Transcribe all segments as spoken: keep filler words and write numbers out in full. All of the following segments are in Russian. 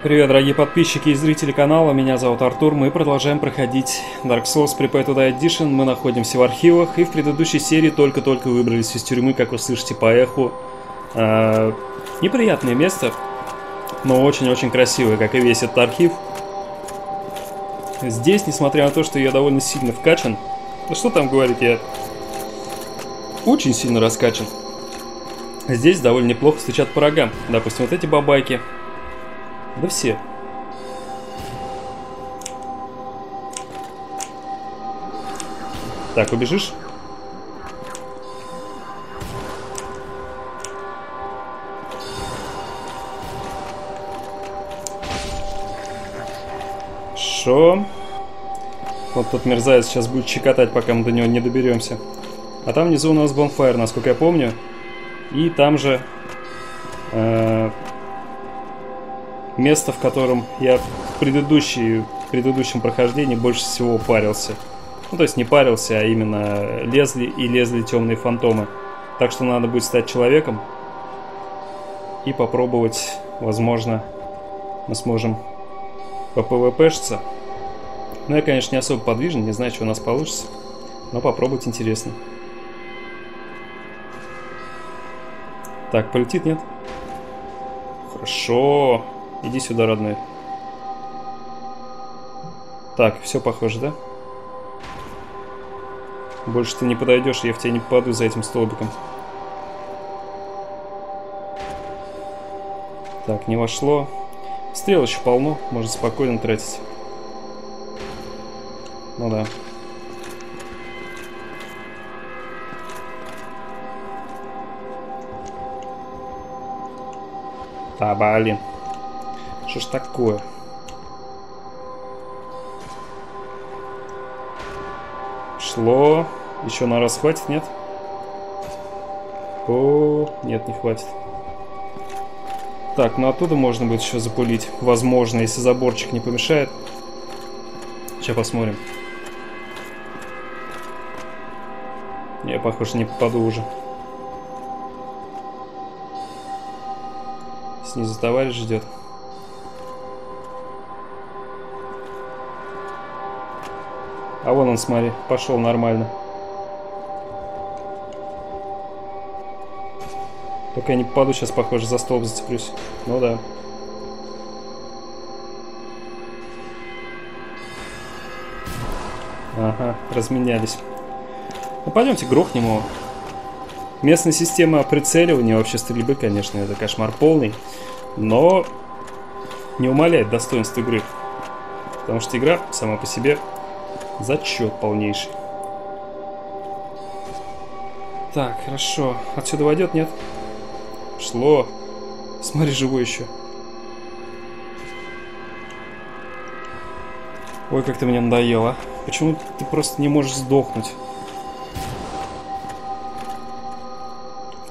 Привет, дорогие подписчики и зрители канала, меня зовут Артур, мы продолжаем проходить Dark Souls Prepare to Die Edition, мы находимся в архивах, и в предыдущей серии только-только выбрались из тюрьмы, как вы слышите по эху. А, неприятное место, но очень-очень красивое, как и весь этот архив. Здесь, несмотря на то, что я довольно сильно вкачан, ну что там говорить, я очень сильно раскачан. Здесь довольно неплохо стучат по рогам, допустим, вот эти бабайки. Да все. Так, убежишь? Шо? Вот тот мерзавец сейчас будет чекотать, пока мы до него не доберемся. А там внизу у нас бонфайр, насколько я помню. И там же... Э Место, в котором я в, предыдущей, в предыдущем прохождении больше всего парился. Ну, то есть не парился, а именно лезли и лезли темные фантомы. Так что надо будет стать человеком и попробовать, возможно, мы сможем попвпшиться. Но я, конечно, не особо подвижен, не знаю, что у нас получится, но попробовать интересно. Так, полетит, нет? Хорошо. Иди сюда, родной. Так, все похоже, да? Больше ты не подойдешь, я в тебя не попаду за этим столбиком. Так, не вошло. Стрел еще полно, можно спокойно тратить. Ну да. Да, блин. Что ж такое? Шло. Еще на раз хватит, нет? О, нет, не хватит. Так, ну оттуда можно будет еще запулить. Возможно, если заборчик не помешает. Сейчас посмотрим. Я, похоже, не попаду уже. Снизу товарищ ждет. А вон он, смотри, пошел нормально. Только я не попаду сейчас, похоже, за столб зацеплюсь. Ну да. Ага, разменялись. Ну пойдемте грохнем его. Местная система прицеливания, вообще стрельбы, конечно, это кошмар полный. Но не умаляет достоинств игры. Потому что игра сама по себе... Зачет полнейший. Так, хорошо. Отсюда войдет, нет? Шло. Смотри, живой еще. Ой, как ты мне надоело. Почему ты просто не можешь сдохнуть?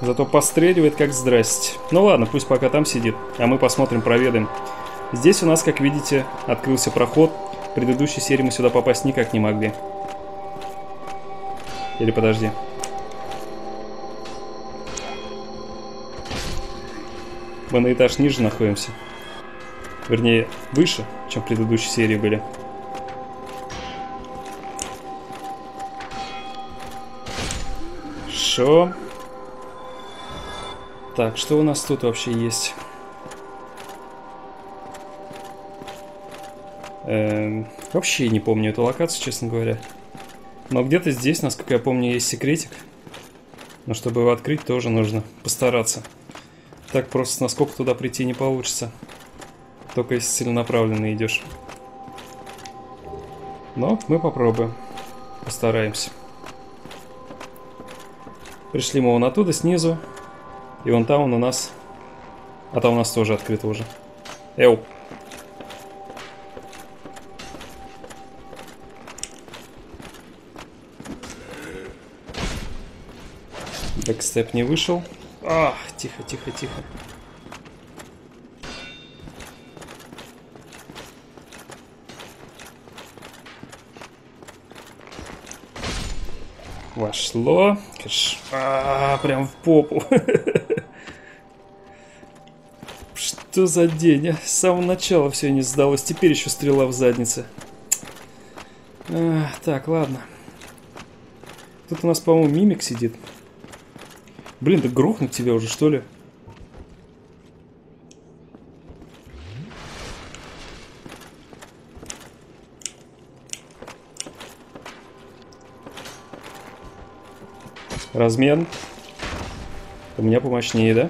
Зато постреливает как здрасте. Ну ладно, пусть пока там сидит. А мы посмотрим, проведаем. Здесь у нас, как видите, открылся проход. В предыдущей серии мы сюда попасть никак не могли. Или подожди. Мы на этаж ниже находимся. Вернее, выше, чем в предыдущей серии были. Шо? Так, что у нас тут вообще есть? Эм, вообще не помню эту локацию, честно говоря. Но где-то здесь, насколько я помню, есть секретик. Но чтобы его открыть, тоже нужно постараться. Так просто насколько туда прийти не получится. Только если целенаправленно идешь. Но мы попробуем. Постараемся. Пришли мы вон оттуда, снизу. И вон там он у нас... А там у нас тоже открыто уже. Эу! Бэкстеп не вышел. Ах, тихо, тихо, тихо. Вошло. А, прям в попу. Что за день? А? С самого начала все не сдалось. Теперь еще стрела в заднице. А, так, ладно. Тут у нас, по-моему, мимик сидит. Блин, да грохнуть тебя уже, что ли? Размен. У меня помощнее, да?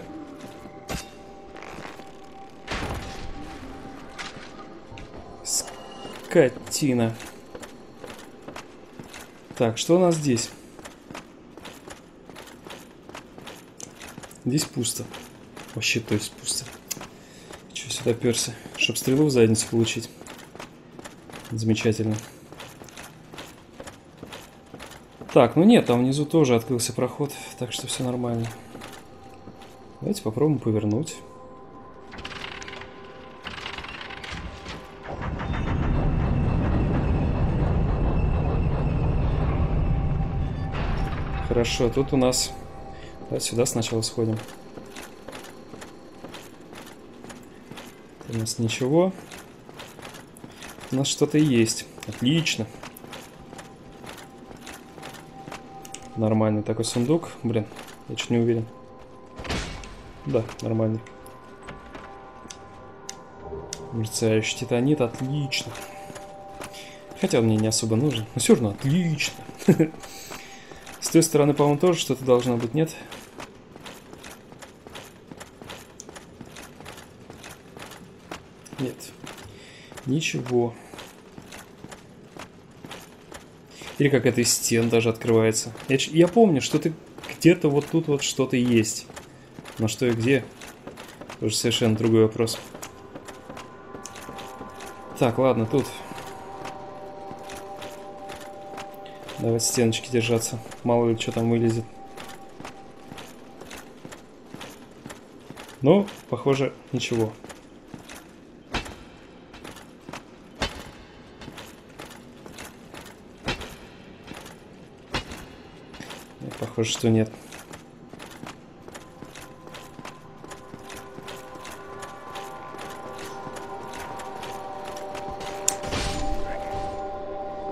Скотина. Так, что у нас здесь? Здесь пусто. Вообще, то есть пусто. Чего сюда перся? Чтоб стрелу в задницу получить. Замечательно. Так, ну нет, там внизу тоже открылся проход, так что все нормально. Давайте попробуем повернуть. Хорошо, тут у нас... Давай сюда сначала сходим. Тут у нас ничего. Тут у нас что-то есть. Отлично. Нормальный такой сундук. Блин, я чуть не уверен. Да, нормальный. Мерцающий титанит, отлично. Хотя он мне не особо нужен. Но все равно отлично. С той стороны, по-моему, тоже что-то должно быть, нет? Нет. Ничего. Или какая-то из стен даже открывается. Я, я помню, что ты где-то вот тут вот что-то есть. Но что и где? Уже совершенно другой вопрос. Так, ладно, тут. Давай стеночки держаться. Мало ли, что там вылезет. Ну, похоже, ничего. Похоже, что нет.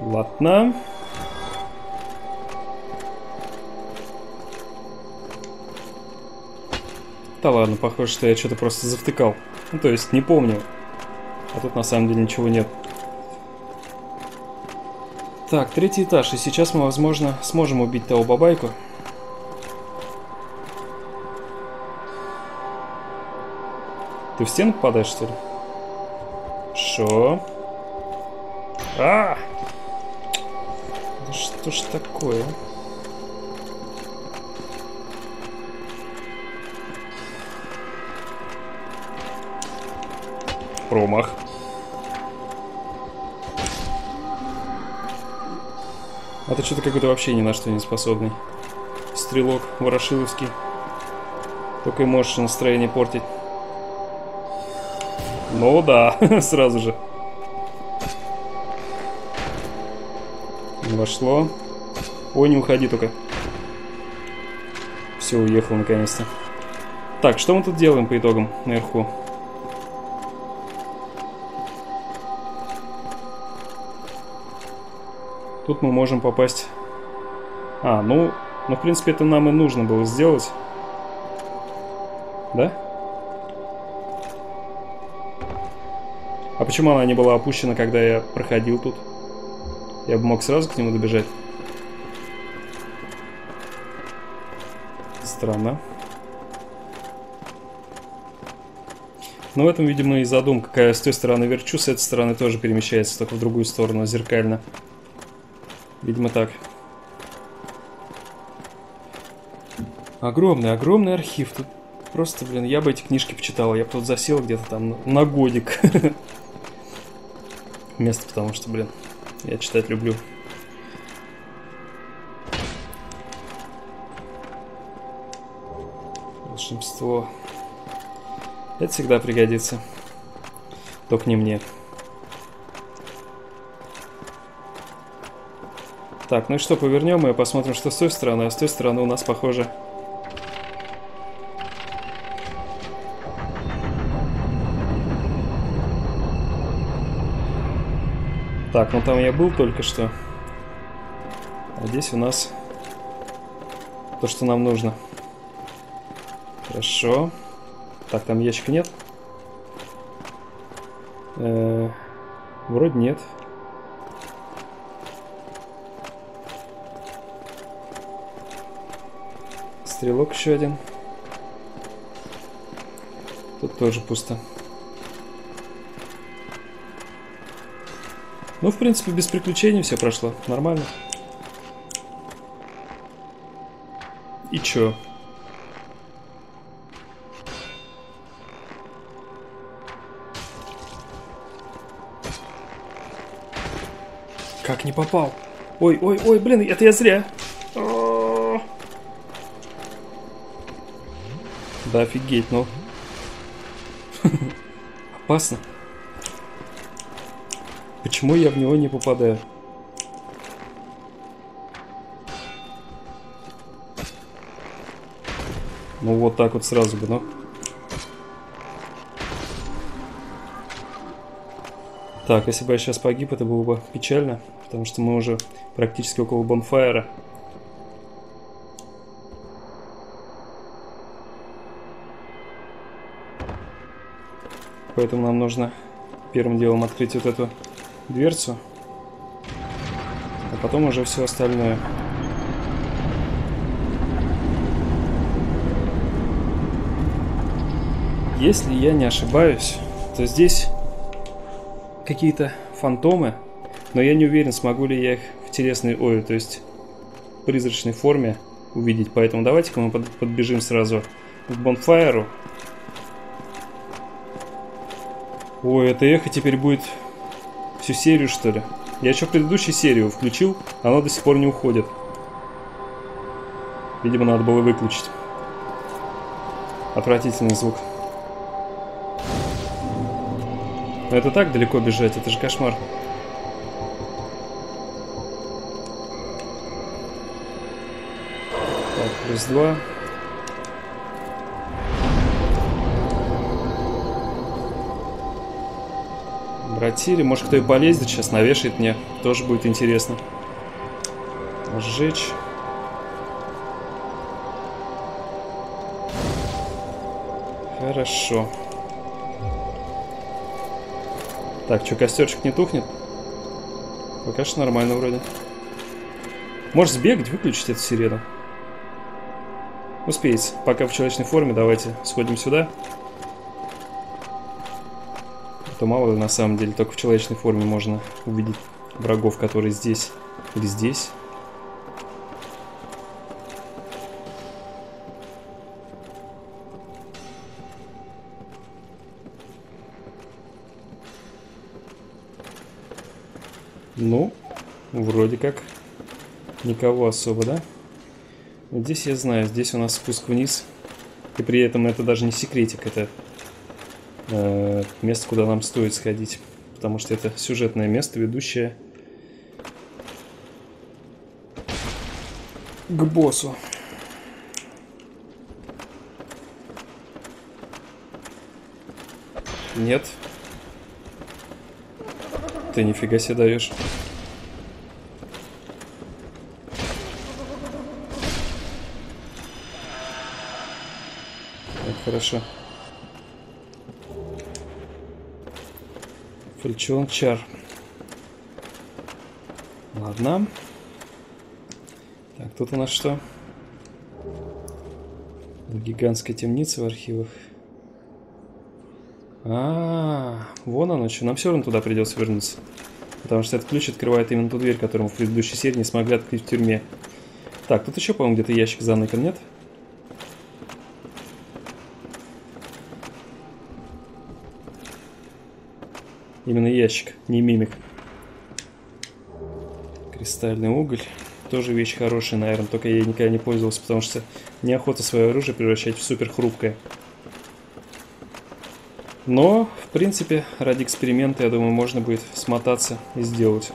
Ладно. Да ладно, похоже, что я что-то просто завтыкал. Ну, то есть не помню. А тут на самом деле ничего нет. Так, третий этаж. И сейчас мы, возможно, сможем убить того бабайку. Ты в стену попадаешь, что ли? Шо? А! Да что ж такое? Промах. А ты что-то какой-то вообще ни на что не способный. Стрелок ворошиловский. Только и можешь настроение портить. Ну да, сразу же. Вошло. Ой, не уходи только. Все, уехал наконец-то. Так, что мы тут делаем по итогам наверху? Тут мы можем попасть... А, ну, ну, в принципе, это нам и нужно было сделать. Да? А почему она не была опущена, когда я проходил тут? Я бы мог сразу к нему добежать. Странно. Но в этом, видимо, и задумка. Какая с той стороны верчу, с этой стороны тоже перемещается, только в другую сторону, зеркально. Видимо, так. Огромный, огромный архив. Тут просто, блин, я бы эти книжки почитал. Я бы тут засел где-то там на годик. Место, потому что, блин, я читать люблю. Волшебство. Это всегда пригодится. Только не мне. Так, ну и что, повернем и посмотрим, что с той стороны. А с той стороны у нас, похоже... Так, ну там я был только что. А здесь у нас то, что нам нужно. Хорошо. Так, там ящик нет? Э-э, вроде нет. Стрелок еще один. Тут тоже пусто. Ну, в принципе, без приключений все прошло. Нормально. И чё? Как не попал? Ой, ой, ой, блин, это я зря. Да офигеть, ну. Опасно. Почему я в него не попадаю? Ну вот так вот сразу бы, ну. Так, если бы я сейчас погиб, это было бы печально, потому что мы уже практически около бонфайра. Поэтому нам нужно первым делом открыть вот эту дверцу, а потом уже все остальное. Если я не ошибаюсь, то здесь какие-то фантомы, но я не уверен, смогу ли я их в телесной, ой, то есть в призрачной форме увидеть. Поэтому давайте-ка мы подбежим сразу к бонфайру. Ой, это эхо теперь будет всю серию, что ли? Я еще предыдущую серию включил, она до сих пор не уходит. Видимо, надо было выключить. Отвратительный звук. Но это так далеко бежать, это же кошмар. Так, плюс два. Братили, может, кто и полезет, сейчас навешает мне. Тоже будет интересно. Сжечь. Хорошо. Так, что, костерчик не тухнет? Пока что нормально вроде. Можешь сбегать, выключить эту сирену. Успеется. Пока в человечной форме, давайте сходим сюда. То мало ли, на самом деле, только в человечной форме можно увидеть врагов, которые здесь или здесь. Ну, вроде как никого особо, да? Здесь я знаю, здесь у нас спуск вниз. И при этом это даже не секретик, это... место, куда нам стоит сходить, потому что это сюжетное место, ведущее к боссу. Нет. Ты нифига себе даешь. Так, хорошо. Фальчон чар. Ладно. Так, тут у нас что? Гигантская темница в архивах. А, -а, а, вон оно что. Нам все равно туда придется вернуться. Потому что этот ключ открывает именно ту дверь, которую мы в предыдущей серии не смогли открыть в тюрьме. Так, тут еще, по-моему, где-то ящик заныкан, нет? Именно ящик, не мимик. Кристальный уголь. Тоже вещь хорошая, наверное, только я ей никогда не пользовался, потому что неохота свое оружие превращать в супер хрупкое. Но, в принципе, ради эксперимента, я думаю, можно будет смотаться и сделать.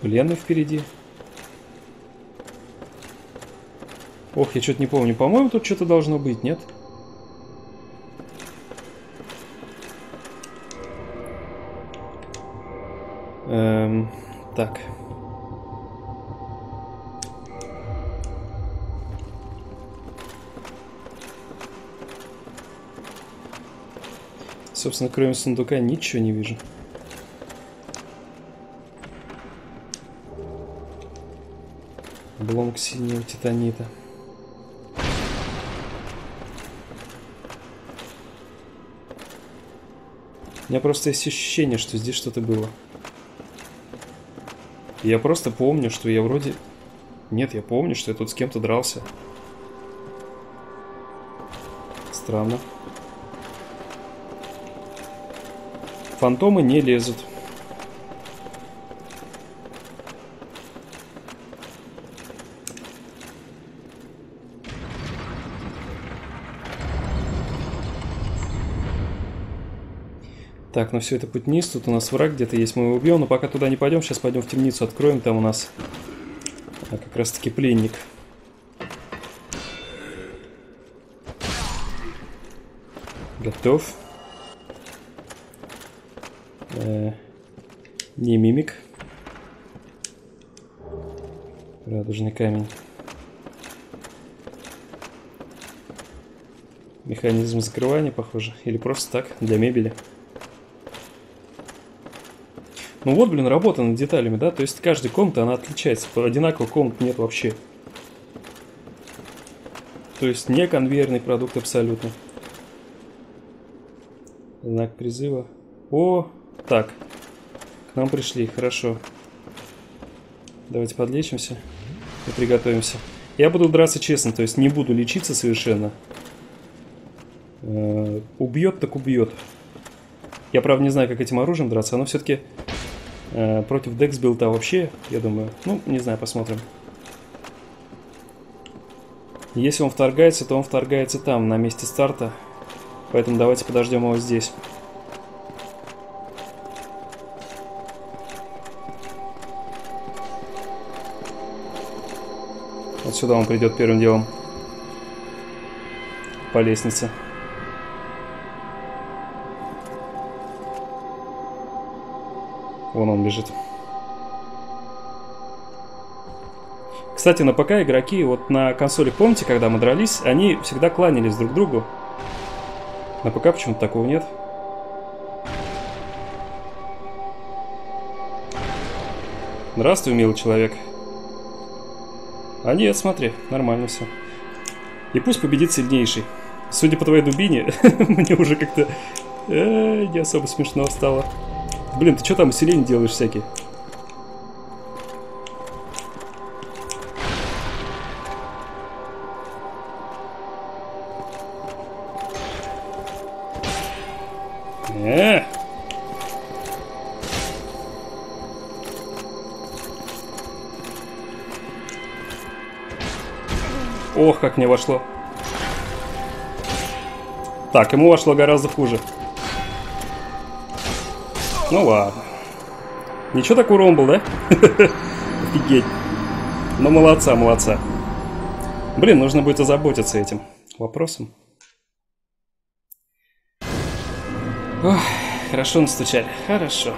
Пленный впереди. Ох, я что-то не помню. По-моему, тут что-то должно быть, нет? Эм, так. Собственно, кроме сундука ничего не вижу. Обломок синего титанита. У меня просто есть ощущение, что здесь что-то было. Я просто помню, что я вроде... Нет, я помню, что я тут с кем-то дрался. Странно. Фантомы не лезут. Так, ну все это путь вниз. Тут у нас враг где-то есть, мы его убьем. Но пока туда не пойдем. Сейчас пойдем в темницу, откроем. Там у нас а, как раз-таки пленник. Готов. Э-э, не мимик. Радужный камень. Механизм закрывания, похоже. Или просто так, для мебели. Ну вот, блин, работа над деталями, да? То есть каждая комната, она отличается. Одинаковых комнат нет вообще. То есть не конвейерный продукт абсолютно. Знак призыва. О, так. К нам пришли, хорошо. Давайте подлечимся и приготовимся. Я буду драться честно, то есть не буду лечиться совершенно. Э-э- убьет, так убьет. Я, правда, не знаю, как этим оружием драться, но все-таки... Против декс-билда вообще, я думаю. Ну, не знаю, посмотрим. Если он вторгается, то он вторгается там, на месте старта. Поэтому давайте подождем его здесь. Вот сюда он придет первым делом. По лестнице. Вон он бежит. Кстати, на ПК игроки, вот на консолях, помните, когда мы дрались, они всегда кланялись друг к другу. На ПК почему-то такого нет. Здравствуй, милый человек. А нет, смотри, нормально все. И пусть победит сильнейший. Судя по твоей дубине, мне уже как-то не особо смешно стало. Блин, ты что там усиление делаешь всякие? Э-э-э. Ох, как мне вошло. Так, ему вошло гораздо хуже. Ну ладно. Ничего такой урон был, да? Офигеть. Ну молодца, молодца. Блин, нужно будет озаботиться этим вопросом. Ох, хорошо настучали. Хорошо.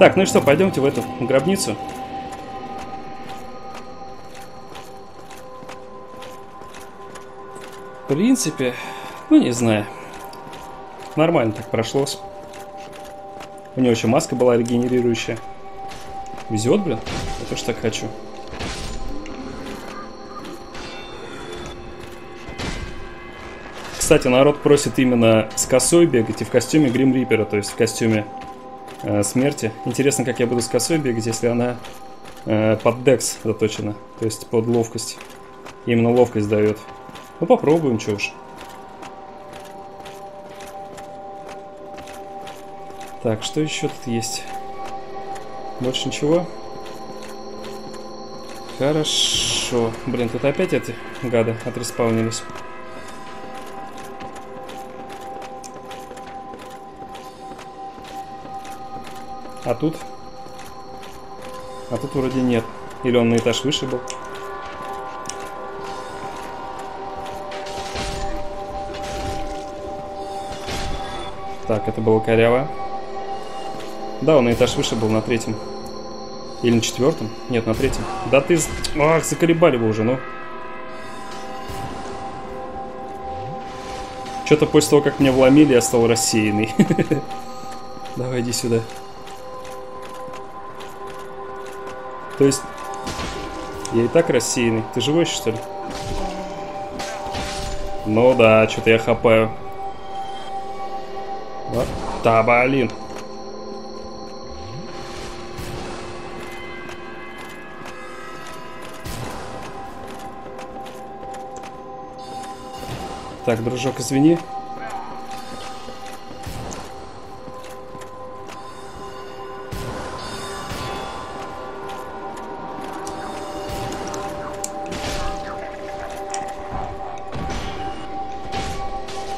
Так, ну и что, пойдемте в эту гробницу. В принципе, ну не знаю. Нормально так прошлось. У него еще маска была регенерирующая. Везет, блин. Я тоже так хочу. Кстати, народ просит именно с косой бегать и в костюме Грим Рипера, то есть в костюме э, смерти. Интересно, как я буду с косой бегать, если она э, под декс заточена, то есть под ловкость. Именно ловкость дает. Ну попробуем, че уж. Так, что еще тут есть? Больше ничего? Хорошо. Блин, тут опять эти гады отреспаунились. А тут? А тут вроде нет. Или он на этаж выше был? Так, это было коряво. Да, он на этаж выше был, на третьем. Или на четвертом? Нет, на третьем. Да ты... Ах, заколебали его уже, ну. Что-то после того, как меня вломили, я стал рассеянный. Давай, иди сюда. То есть... Я и так рассеянный. Ты живой, что ли? Ну да, что-то я хапаю. Вот. Да, блин. Так, дружок, извини.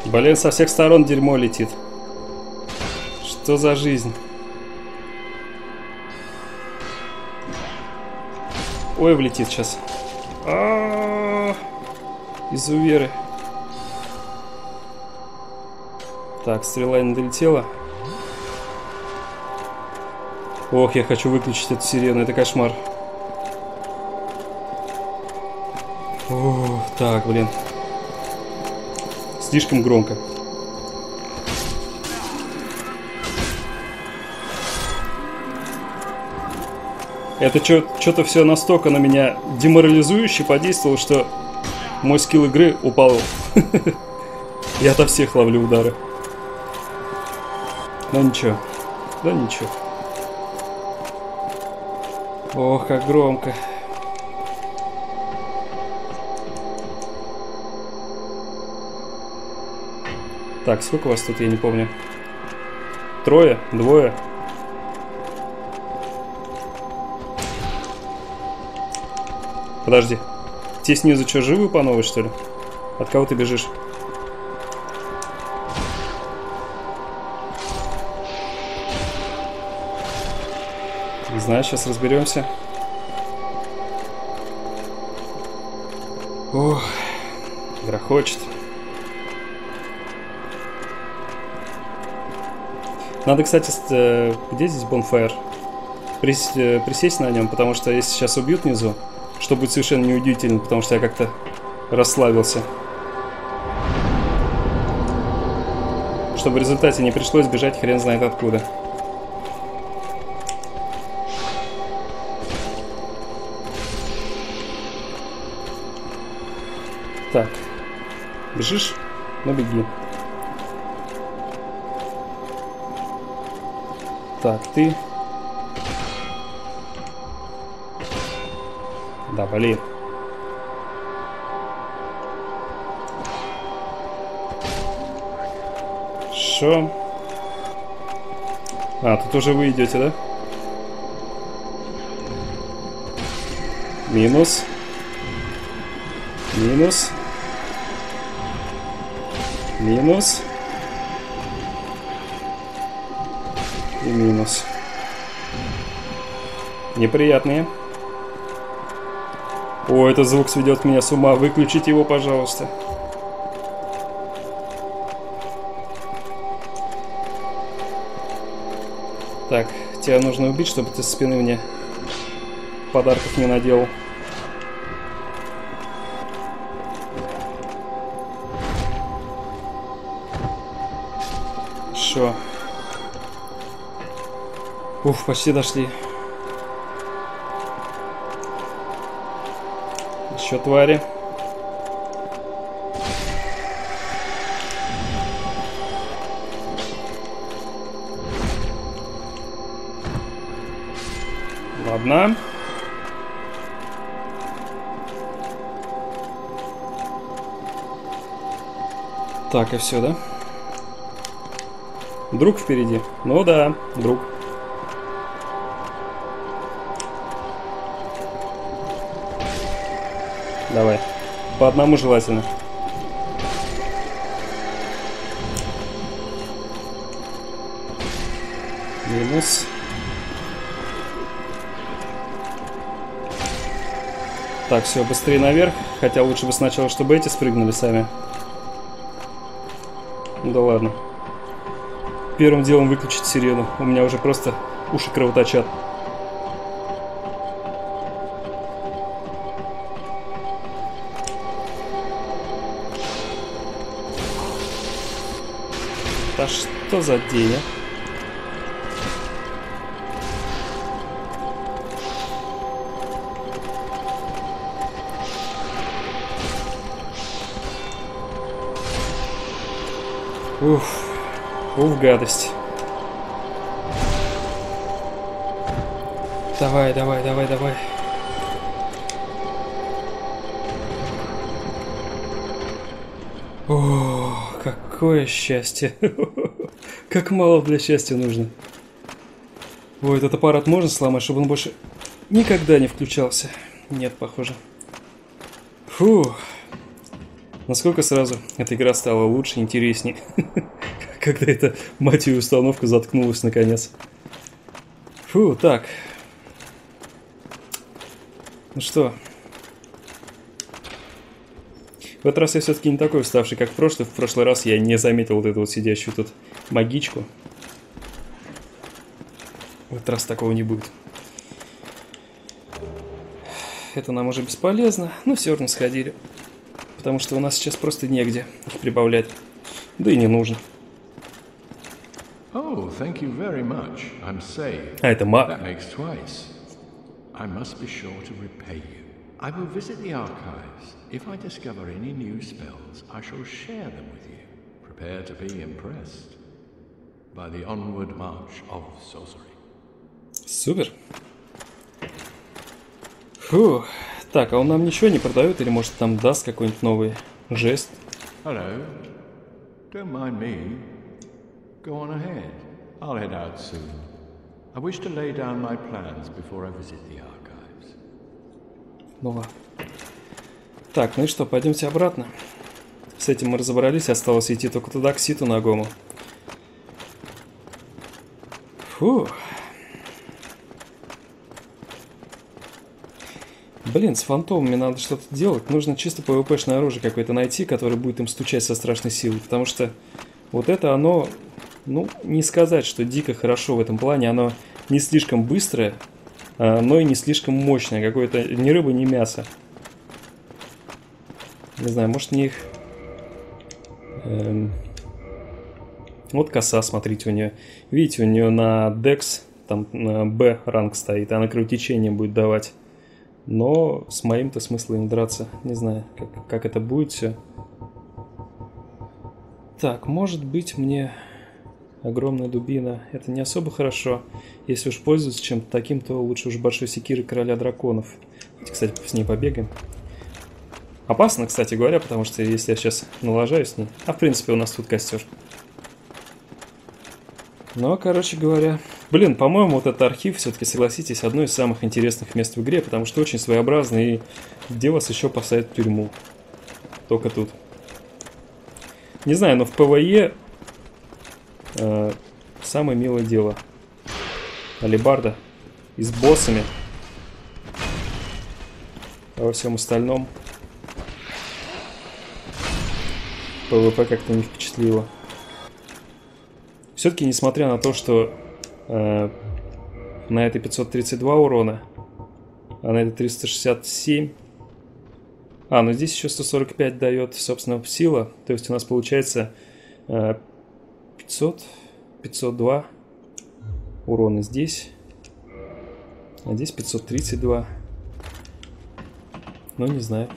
Блин, со всех сторон дерьмо летит. Что за жизнь? Ой, влетит сейчас. А-а-а-а. Изуверы. Так, стрела не долетела. Ох, я хочу выключить эту сирену, это кошмар. О, так, блин. Слишком громко. Это что-то все настолько на меня деморализующе подействовало, что мой скилл игры упал. Я-то всех ловлю удары. Да ничего. Да ничего. Ох, как громко. Так, сколько вас тут, я не помню. Трое? Двое? Подожди. Те снизу что, живы по новой, что ли? От кого ты бежишь? Не знаю, сейчас разберемся. Ох, грохочет. Надо, кстати, э, где здесь бонфайр? Прис, э, присесть на нем, потому что если сейчас убьют внизу, что будет совершенно неудивительно, потому что я как-то расслабился. Чтобы в результате не пришлось бежать хрен знает откуда. Так. Бежишь? Ну беги. Так, ты... Да, блин. Шо? А, тут уже вы идете, да? Минус. Минус. Минус. И минус. Неприятные. О, этот звук сведет меня с ума. Выключите его, пожалуйста. Так, тебя нужно убить, чтобы ты со спины мне подарков не наделал. Шо? Уф, почти дошли. Еще твари. Ладно. Так, и все, да? Друг впереди. Ну да, друг. Давай. По одному желательно. Минус. Так, все, быстрее наверх. Хотя лучше бы сначала, чтобы эти спрыгнули сами. Ну да ладно. первым делом выключить сирену. У меня уже просто уши кровоточат. Да что за день, а? Уф, уф, гадость. Давай, давай, давай, давай. О, какое счастье. Как мало для счастья нужно. Ой, этот аппарат можно сломать, чтобы он больше никогда не включался? Нет, похоже. Фух. Насколько сразу эта игра стала лучше, интересней, когда эта мать её установка заткнулась наконец. Фу, так. Ну что. В этот раз я все-таки не такой уставший, как в прошлый. В прошлый раз я не заметил вот эту вот сидящую тут магичку. В этот раз такого не будет. Это нам уже бесполезно, но все равно сходили. Потому что у нас сейчас просто негде их прибавлять. Да и не нужно. Oh, thank you very much. I'm saved. А это ма... That makes twice. I must be sure to repay you. I will visit the archives. If I discover any new spells, I shall share them with you. Prepare to be impressed by the onward march of sorcery. Супер. Фух. Так, а он нам ничего не продает, или может там даст какой-нибудь новый жест? Hello. Don't mind me. Go on ahead. I'll head out soon. I wish to lay down my plans before I visit the archives. Ну ладно. Так, ну и что, пойдемте обратно. С этим мы разобрались, осталось идти только туда, к Ситу Ногому. Фу. Блин, с фантомами надо что-то делать. Нужно чисто пвпшное оружие какое-то найти, которое будет им стучать со страшной силой. Потому что вот это оно, ну, не сказать, что дико хорошо в этом плане. Оно не слишком быстрое, но и не слишком мощное. Какое-то ни рыба, ни мясо. Не знаю, может не их... Эм... Вот коса, смотрите, у нее. Видите, у нее на декс, там на Б ранг стоит. Она кровотечение будет давать. Но с моим-то смыслом им драться. Не знаю, как, как это будет все. Так, может быть, мне огромная дубина. Это не особо хорошо. Если уж пользоваться чем-то таким, то лучше уж большой секиры короля драконов. Кстати, с ней побегаем. Опасно, кстати говоря, потому что если я сейчас налажаюсь с ней... А, в принципе, у нас тут костер. Но, короче говоря... Блин, по-моему, вот этот архив, все-таки, согласитесь, одно из самых интересных мест в игре, потому что очень своеобразный, и где вас еще посадят в тюрьму? Только тут. Не знаю, но в ПВЕ э, самое милое дело. Алебарда. И с боссами. А во всем остальном ПВП как-то не впечатлило. Все-таки, несмотря на то, что... На это пятьсот тридцать два урона, а на это триста шестьдесят семь. А, ну здесь еще сто сорок пять дает, собственно, сила. То есть у нас получается пятьсот, пятьсот два урона здесь. А здесь пятьсот тридцать два. Ну, не знаю.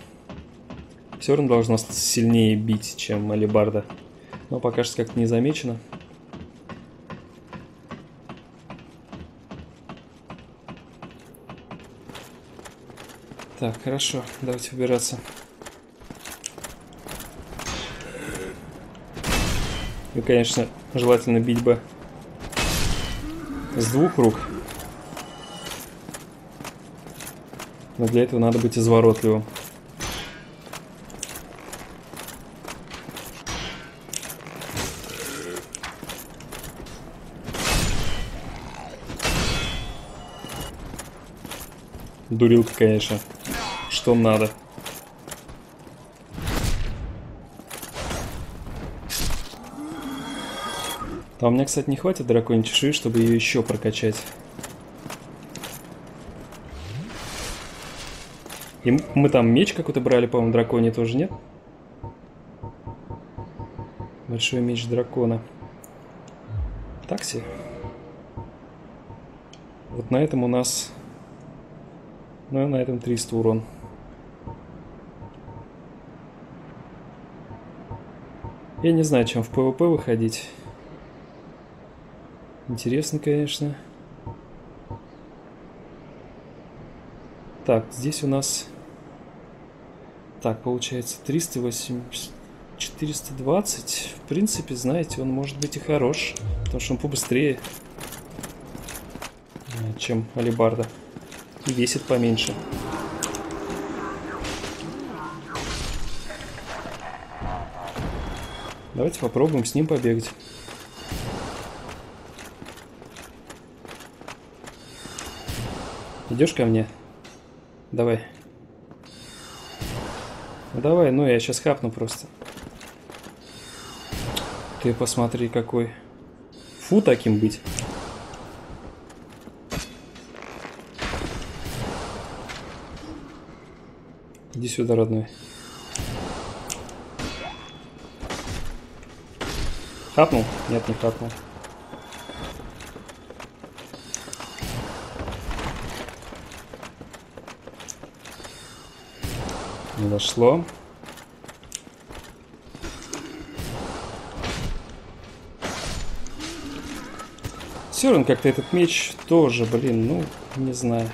Все равно должно сильнее бить, чем алебарда. Но пока что как-то не замечено. Так, хорошо, давайте выбираться. И, конечно, желательно бить бы с двух рук. Но для этого надо быть изворотливым. Дурилка, конечно. Что надо. А у меня, кстати, не хватит драконьей чешуи, чтобы ее еще прокачать. И мы там меч какой-то брали, по-моему, драконий тоже, нет? Большой меч дракона. Такси. Вот на этом у нас... Ну, на этом триста урон. Я не знаю, чем в ПВП выходить. Интересно, конечно. Так, здесь у нас... Так, получается триста восемьдесят... четыреста двадцать. В принципе, знаете, он может быть и хорош. Потому что он побыстрее, чем алебарда. И весит поменьше. Давайте попробуем с ним побегать. Идешь ко мне? Давай. Ну, давай, ну я сейчас хапну просто. Ты посмотри какой. Фу таким быть. Иди сюда, родной. Хапнул? Нет, не хапнул. Не дошло. Все равно как-то этот меч тоже, блин, ну, не знаю.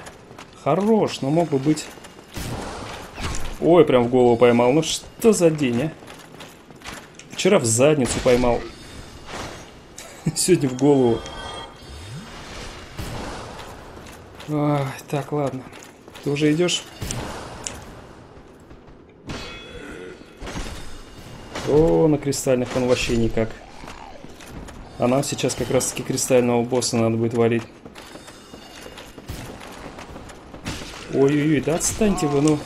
Хорош, но мог бы быть... Ой, прям в голову поймал. Ну что за день, а? Вчера в задницу поймал. Сегодня в голову. Ой, так, ладно. Ты уже идешь? О, на кристальных он вообще никак. А нам сейчас как раз таки кристального босса надо будет валить. Ой-ой-ой, да отстаньте вы, ну.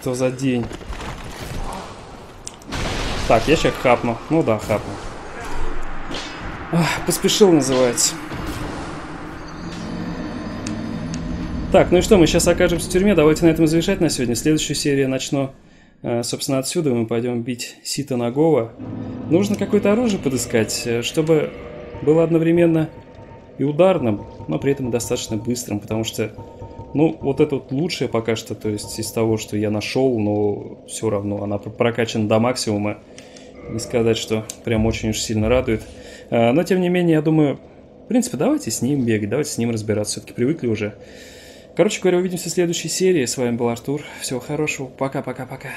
Что за день? Так, я сейчас хапну. Ну да, хапну. Ах, поспешил, называется. Так, ну и что, мы сейчас окажемся в тюрьме. Давайте на этом завершать на сегодня. Следующую серию я начну, собственно, отсюда. Мы пойдем бить Сита Ногова. Нужно какое-то оружие подыскать, чтобы было одновременно и ударным, но при этом достаточно быстрым, потому что... Ну, вот это вот лучшее пока что, то есть из того, что я нашел, но все равно она прокачана до максимума. Не сказать, что прям очень уж сильно радует. Но, тем не менее, я думаю, в принципе, давайте с ним бегать, давайте с ним разбираться, все-таки привыкли уже. Короче говоря, увидимся в следующей серии. С вами был Артур. Всего хорошего. Пока-пока-пока.